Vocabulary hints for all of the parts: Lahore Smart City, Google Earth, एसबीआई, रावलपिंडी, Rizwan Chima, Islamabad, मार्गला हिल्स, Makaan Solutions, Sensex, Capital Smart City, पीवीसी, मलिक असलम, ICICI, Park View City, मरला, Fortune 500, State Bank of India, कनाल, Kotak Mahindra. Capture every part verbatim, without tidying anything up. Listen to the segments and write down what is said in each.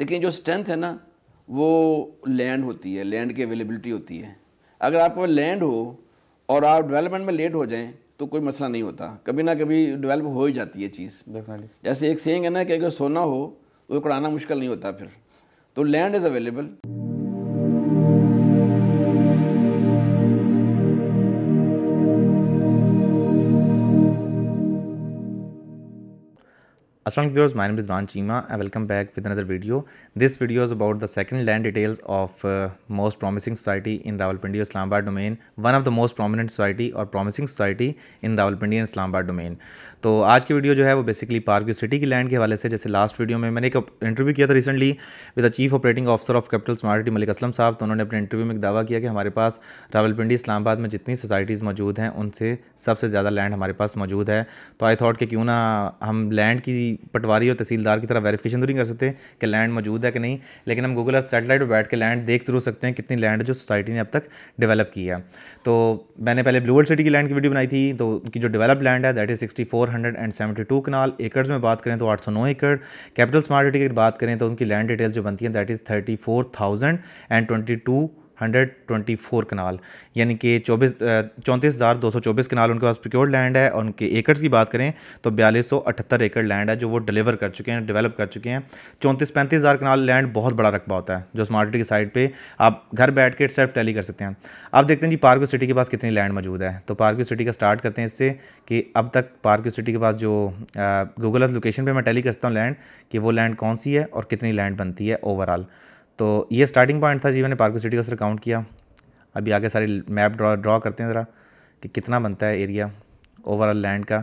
लेकिन जो स्ट्रेंथ है ना वो लैंड होती है, लैंड की अवेलेबिलिटी होती है। अगर आप लैंड हो और आप डेवलपमेंट में लेट हो जाएं तो कोई मसला नहीं होता, कभी ना कभी डेवलप हो ही जाती है चीज़। डेफिनेटली, जैसे एक सेइंग है ना कि अगर सोना हो तो उकड़ाना मुश्किल नहीं होता। फिर तो land is available. Assalamu alaikum viewers, my name is Rizwan Chima and welcome back with another video. This video is about the second land details of uh, most promising society in Rawalpindi and Islamabad domain, one of the most prominent society or promising society in Rawalpindi and Islamabad domain. तो आज की video जो है वो basically park view city की land के हवाले से, जैसे लास्ट वीडियो में मैंने एक इंटरव्यू किया था recently with the chief operating officer of capital smart city मलिक असलम sahab, तो उन्होंने अपने इंटरव्यू में दावा किया कि हमारे पास रावलपिंडी इस्लामाबाद में जितनी सोसाइटीज़ मौजूद हैं उनसे सबसे ज़्यादा लैंड हमारे पास मौजूद है। तो आई थॉट कि क्यों ना हम लैंड की पटवारी और तहसीलदार की तरह वेरिफिकेशन तो नहीं कर सकते कि लैंड मौजूद है कि नहीं, लेकिन हम गूगल अर्थ सैटेलाइट पर बैठ के लैंड देख जरूर सकते हैं कितनी लैंड जो सोसाइटी ने अब तक डेवलप की है। तो मैंने पहले ब्लूबेल सिटी की लैंड की वीडियो बनाई थी, तो उनकी जो डेवलप लैंड है that is sixty four hundred and seventy two कनाल एकड़ में बात करें तो आठ सौ नौ एकड़। कैपिटल स्मार्ट सिटी की बात करें तो उनकी लैंड डिटेल जो बनती है that is thirty four thousand and twenty two hundred twenty four कनाल, यानी कि चौबीस चौंतीस हज़ार दो सौ चौबीस कनाल उनके पास प्रिक्योर्ड लैंड है। और उनके एकड़ की बात करें तो बयालीस सौ अठहत्तर एकड़ लैंड है जो वो डिलीवर कर चुके हैं, डेवलप कर चुके हैं। चौंतीस पैंतीस हज़ार कनाल लैंड बहुत बड़ा रकबा होता है जो स्मार्ट सिटी की साइड पे आप घर बैठ के सेल्फ टैली कर सकते हैं। आप देखते हैं जी पार्क व्यू सिटी के पास कितनी लैंड मौजूद है। तो पार्क व्यू सिटी का स्टार्ट करते हैं इससे कि अब तक पार्क व्यू सिटी के पास जो गूगल अर्थ लोकेशन पर मैं टैली करता हूँ लैंड कि वो लैंड कौन सी है और कितनी लैंड बनती है ओवरऑल। तो ये स्टार्टिंग पॉइंट था जी, मैंने पार्क व्यू सिटी का सर काउंट किया। अभी आगे सारी मैप ड्रॉ ड्रॉ करते हैं ज़रा कि कितना बनता है एरिया ओवरऑल लैंड का,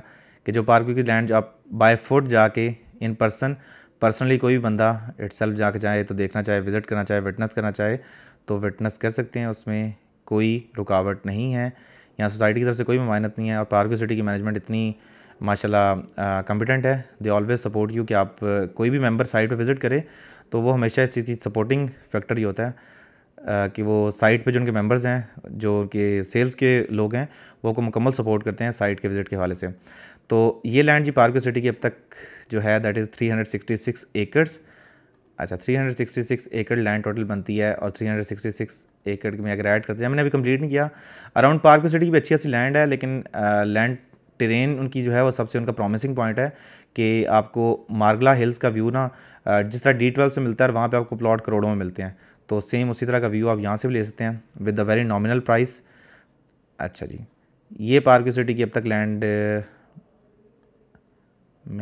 कि जो पार्क व्यू की लैंड जो आप बाय फुट जाके इन पर्सन पर्सनली कोई भी बंदा इटसेल्फ जाके चाहे तो देखना चाहे, विज़िट करना चाहे, विटनेस करना चाहे तो विटनेस कर सकते हैं, उसमें कोई रुकावट नहीं है। यहाँ सोसाइटी की तरफ से कोई ममानत नहीं है और पार्क व्यू सिटी की मैनेजमेंट इतनी माशाल्लाह कॉम्पिटेंट है, दे ऑलवेज सपोर्ट यू कि आप कोई भी मेंबर साइट पे विज़िट करे तो वो हमेशा इस चीज़ की सपोर्टिंग फैक्टर ही होता है आ, कि वो साइट पे जो उनके मेंबर्स हैं जो उनके सेल्स के लोग हैं वो को मुकम्मल सपोर्ट करते हैं साइट के विज़िट के हवाले से। तो ये लैंड जी पार्क व्यू सिटी की अब तक जो है that is three hundred sixty six acres, अच्छा थ्री हंड्रेड सिक्सटी सिक्स एकड़ लैंड टोटल बनती है। और थ्री हंड्रेड सिक्सटी सिक्स एकड़ में अगर ऐड करते हैं, मैंने अभी कम्प्लीट नहीं किया, अराउंड पार्क व्यू सिटी की भी अच्छी अच्छी लैंड है, लेकिन लैंड टेरेन उनकी जो है वो सबसे उनका प्रॉमिसिंग पॉइंट है कि आपको मार्गला हिल्स का व्यू ना जिस तरह डी ट्वेल्व से मिलता है वहाँ पे आपको प्लॉट करोड़ों में मिलते हैं, तो सेम उसी तरह का व्यू आप यहाँ से भी ले सकते हैं with a very nominal price. अच्छा जी, ये पार्क व्यू सिटी की अब तक लैंड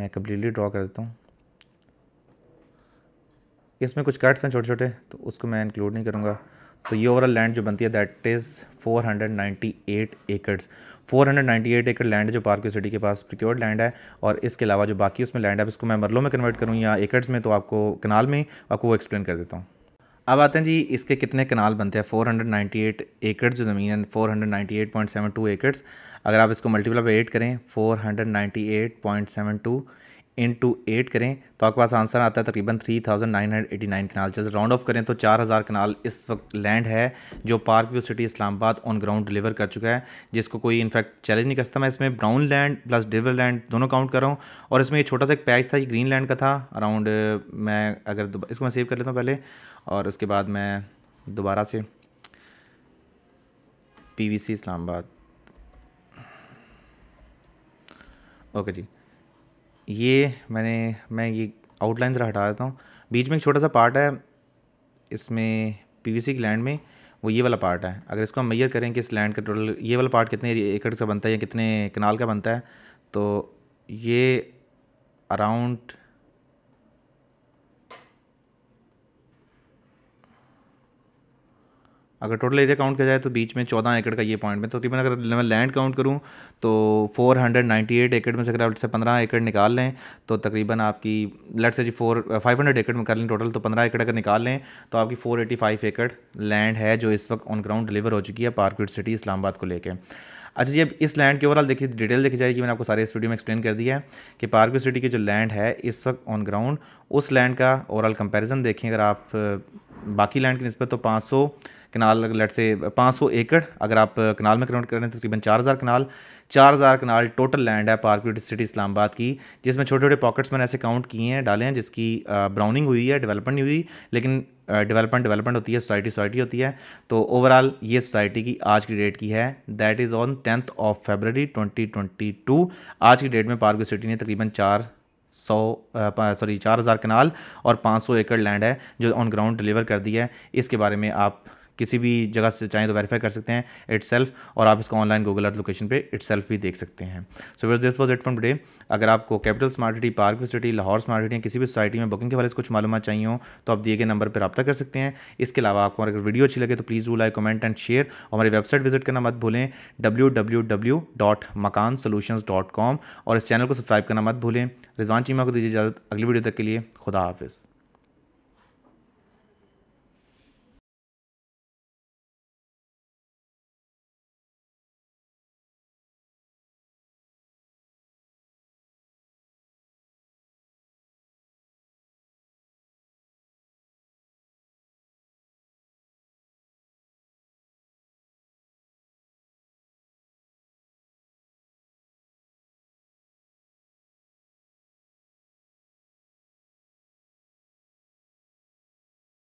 मैं कम्प्लीटली ड्रॉ कर देता हूँ। इसमें कुछ कट्स हैं छोटे छोटे तो उसको मैं इंक्लूड नहीं करूँगा। तो ये ओवरऑल लैंड जो बनती है that is four hundred ninety eight acres, four hundred ninety eight एकड़ लैंड जो पार्क व्यू सिटी के पास प्रिक्योर्ड लैंड है। और इसके अलावा जो बाकी उसमें लैंड है इसको मैं मरलों में कन्वर्ट करूँ या एकड़्स में तो आपको कनाल में आपको वो एक्सप्लेन कर देता हूँ। अब आते हैं जी इसके कितने कनाल बनते हैं। फोर हंड्रेड नाइन्टी एट एकड़ जो ज़मीन है four hundred ninety eight point seven two acres, अगर आप इसको मल्टीप्लाई बाई एट करें four hundred ninety eight point seven two into eight करें तो आपके पास आंसर आता है तकरीबन three thousand nine hundred eighty nine कनाल। चल राउंड ऑफ करें तो चार हज़ार कनाल इस वक्त लैंड है जो park view city Islamabad on ground deliver कर चुका है, जिसको कोई इनफैक्ट चैलेंज नहीं कर सकता। मैं इसमें brown land plus deliver land दोनों काउंट कर रहा हूँ और इसमें ये छोटा सा एक पैच था, ये ग्रीन लैंड का था अराउंड। मैं अगर इसको मैं सेव कर लेता हूँ पहले और उसके बाद मैं दोबारा से P V C Islamabad, okay जी, ये मैंने मैं ये आउटलाइन ज़रा हटा देता हूँ। बीच में एक छोटा सा पार्ट है इसमें पीवीसी की लैंड में, वो ये वाला पार्ट है। अगर इसको हम मेजर करें कि इस लैंड का टोटल ये वाला पार्ट कितने एकड़ का बनता है या कितने कनाल का बनता है, तो ये अराउंड अगर टोटल एरिया काउंट किया जाए तो बीच में चौदह एकड़ का ये पॉइंट में, तो तकरीबन अगर मैं लैंड काउंट करूं तो फोर हंड्रेड नाइन्टी एट एकड़ में से अगर आप से पंद्रह एकड़ निकाल लें तो तकरीबन आपकी let's say ji four five hundred एकड़ में कर लें टोटल, तो पंद्रह एकड़ अगर निकाल लें तो आपकी फोर एटी फाइव एकड़ लैंड है जो इस वक्त ऑन ग्राउंड डिलीवर हो चुकी है पार्क व्यू सिटी इस्लामाबाद को लेकर। अच्छा जी, अब इस लैंड के ओवरऑल देखिए डिटेल देखी जाएगी, मैंने आपको सारे इस वीडियो में एक्सप्लेन कर दिया है कि पार्क व्यू सिटी की जो लैंड है इस वक्त ऑन ग्राउंड उस लैंड का ओवरऑल कंपेरिजन देखें अगर आप बाकी लैंड की नस्बत तो पाँच सौ कनाल लेट से पाँच सौ एकड़ अगर आप कनाल में कन्वर्ट करें तो तकरीबन चार हज़ार कनाल चार हज़ार कनाल टोटल लैंड है पार्क व्यू सिटी इस्लामाबाद की, जिसमें छोटे छोटे पॉकेट्स मैंने ऐसे काउंट किए हैं डाले हैं जिसकी ब्राउनिंग हुई है, डेवलपमेंट नहीं हुई, लेकिन डेवलपमेंट डेवलपमेंट होती है, सोसाइटी सोसाइटी होती है। तो ओवरऑल ये सोसाइटी की आज की डेट की है, that is on tenth of February twenty twenty two. आज की डेट में पार्क व्यू सिटी ने तकरीबन चार सौ सॉरी चार हज़ार कनाल और पाँच सौ एकड़ लैंड है जो ऑन ग्राउंड डिलीवर कर दी है। इसके बारे में आप किसी भी जगह से चाहें तो वेरीफाई कर सकते हैं इटसेल्फ, और आप इसको ऑनलाइन गूगल अर्थ लोकेशन पे इटसेल्फ भी देख सकते हैं। So viewers, this was it from today. अगर आपको capital smart city, park view city, Lahore smart city या किसी भी सोसाइटी में बुकिंग के बारे में कुछ मालूमात चाहिए हो तो आप दिए गए नंबर पर रब्ता कर सकते हैं। इसके अलावा आपको अगर वीडियो अच्छी लगे तो please do like, comment and share. हमारी वेबसाइट विजिट करना मत भूलें W W W dot Makaan solutions dot com, और इस चैनल को सब्सक्राइब करना मत भूलें। रिजवान चीमा को दीजिए इजाज़त, अगली वीडियो तक के लिए खुदा हाफिज़।